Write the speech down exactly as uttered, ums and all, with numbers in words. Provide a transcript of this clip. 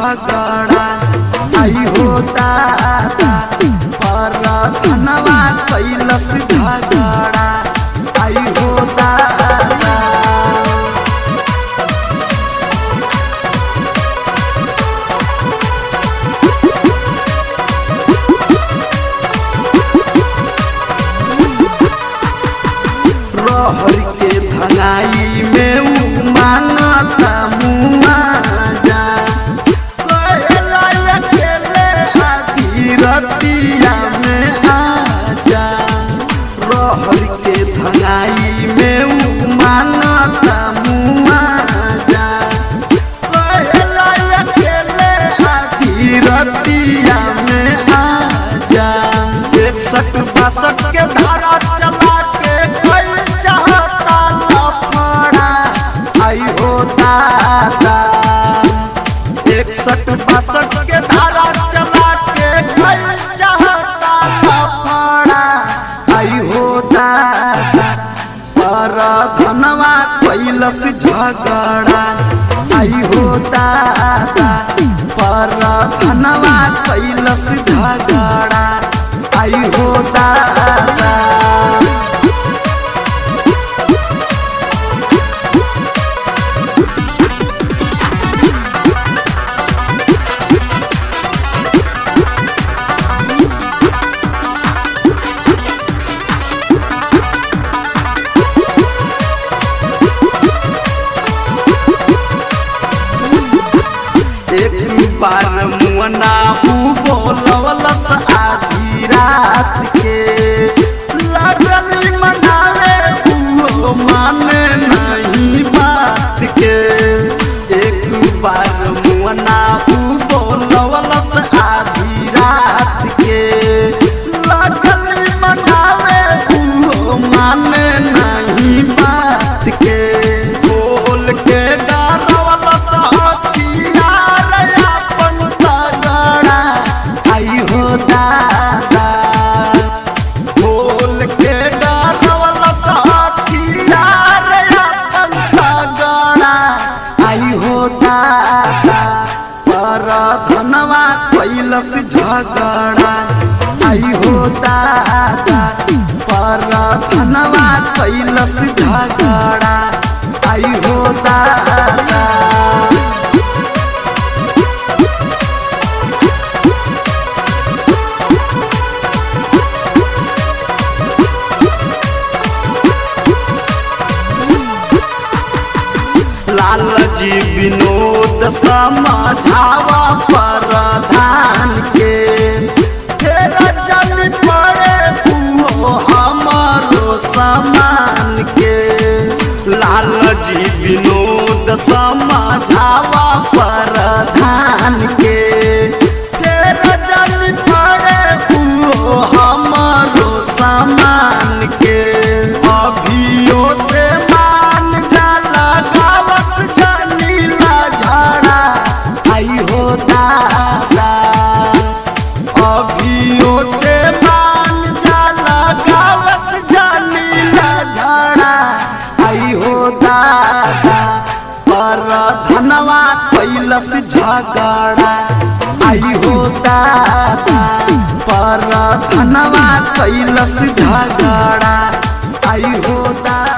झगड़ा आई होता प्रार्थना कैलस झगड़ा आई होता रहर के भलाई में मानता मुआ जा रतिया में आजा रहर के भलाई में मानता मुआ जा रतिया में आजा एक सक बासक के धारा चला बासठ के धारा चला के चाहता फड़ा आई होता पर धनवा कैलस झगड़ा आई होता पर धनवा कैलस झगड़ा आई होता मुअना बोलवलस आधी रात के लगल मनावे वो माने नहीं बात के एक बार मुअना बोलवलस आधी रात के लगल मनावे वो माने नहीं बात के बोल के धनवा कैलस झगड़ा आई होता पर धनवा कैलस झगड़ा आई होता लाल जी विनोद समझावा प्रधान के तेरा चल पड़े वो हमारो समान के लाल जी विनोद समझावा प्रधान के तेरा चल पड़े वो हमारो समान के अभियो से धनवा कैलस झगड़ा आई होता पर धनवा कैलस झगड़ा आई होता।